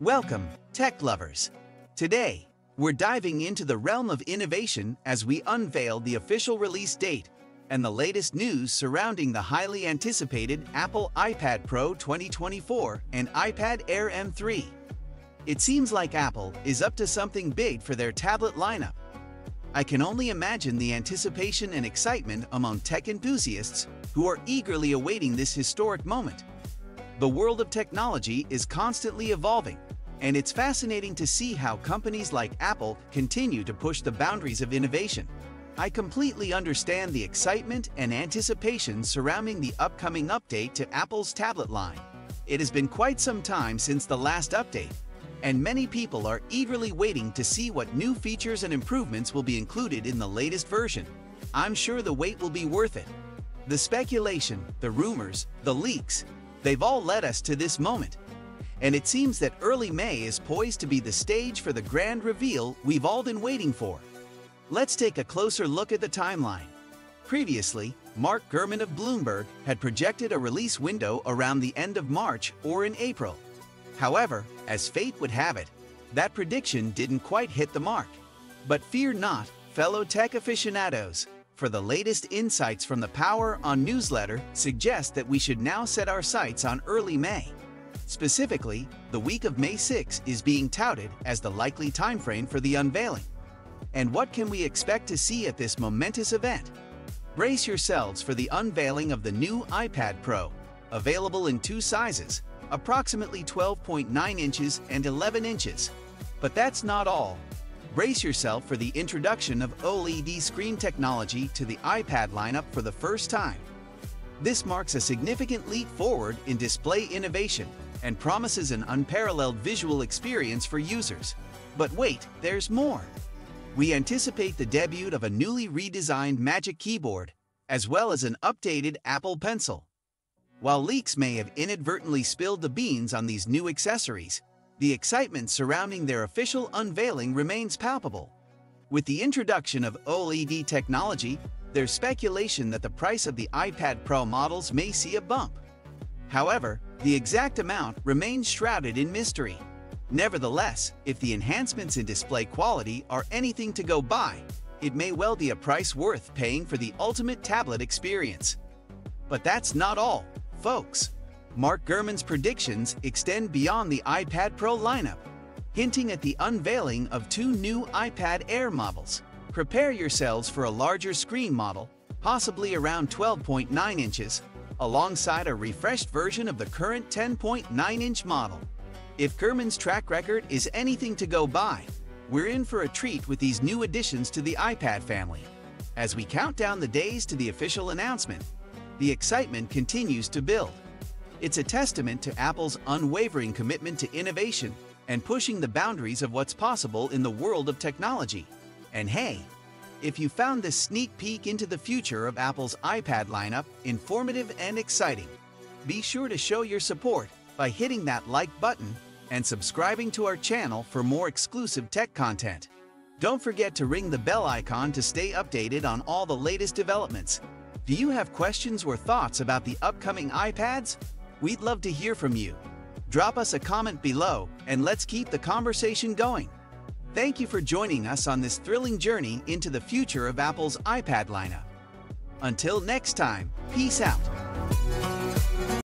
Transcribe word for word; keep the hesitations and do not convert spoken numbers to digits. Welcome, tech lovers. Today, we're diving into the realm of innovation as we unveil the official release date and the latest news surrounding the highly anticipated Apple iPad Pro twenty twenty-four and iPad Air M three. It seems like Apple is up to something big for their tablet lineup. I can only imagine the anticipation and excitement among tech enthusiasts who are eagerly awaiting this historic moment. The world of technology is constantly evolving, and it's fascinating to see how companies like Apple continue to push the boundaries of innovation. I completely understand the excitement and anticipation surrounding the upcoming update to Apple's tablet line. It has been quite some time since the last update, and many people are eagerly waiting to see what new features and improvements will be included in the latest version. I'm sure the wait will be worth it. The speculation, the rumors, the leaks, they've all led us to this moment. And it seems that early May is poised to be the stage for the grand reveal we've all been waiting for. Let's take a closer look at the timeline. Previously, Mark Gurman of Bloomberg had projected a release window around the end of March or in April. However, as fate would have it, that prediction didn't quite hit the mark. But fear not, fellow tech aficionados, for the latest insights from the Power On newsletter suggest that we should now set our sights on early May. Specifically, the week of May sixth is being touted as the likely timeframe for the unveiling. And what can we expect to see at this momentous event? Brace yourselves for the unveiling of the new iPad Pro, available in two sizes, approximately twelve point nine inches and eleven inches. But that's not all. Brace yourself for the introduction of OLED screen technology to the iPad lineup for the first time. This marks a significant leap forward in display innovation and promises an unparalleled visual experience for users. But wait, there's more. We anticipate the debut of a newly redesigned Magic Keyboard, as well as an updated Apple Pencil. While leaks may have inadvertently spilled the beans on these new accessories, the excitement surrounding their official unveiling remains palpable. With the introduction of OLED technology, there's speculation that the price of the iPad Pro models may see a bump. However, the exact amount remains shrouded in mystery. Nevertheless, if the enhancements in display quality are anything to go by, it may well be a price worth paying for the ultimate tablet experience. But that's not all, folks. Mark Gurman's predictions extend beyond the iPad Pro lineup, hinting at the unveiling of two new iPad Air models. Prepare yourselves for a larger screen model, possibly around twelve point nine inches, alongside a refreshed version of the current ten point nine inch model. If Gurman's track record is anything to go by, we're in for a treat with these new additions to the iPad family. As we count down the days to the official announcement, the excitement continues to build. It's a testament to Apple's unwavering commitment to innovation and pushing the boundaries of what's possible in the world of technology. And hey, if you found this sneak peek into the future of Apple's iPad lineup informative and exciting, be sure to show your support by hitting that like button and subscribing to our channel for more exclusive tech content. Don't forget to ring the bell icon to stay updated on all the latest developments. Do you have questions or thoughts about the upcoming iPads? We'd love to hear from you. Drop us a comment below and let's keep the conversation going. Thank you for joining us on this thrilling journey into the future of Apple's iPad lineup. Until next time, peace out.